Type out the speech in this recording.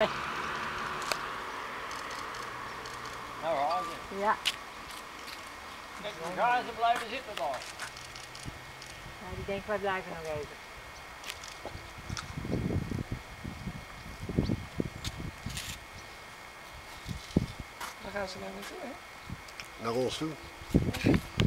Nou, raar ze. Ja. Kijk, de gazen blijven zitten daar. Nou, die denken wij blijven nog even. Daar gaan ze naar naartoe, hè? Naar ons toe. Ja.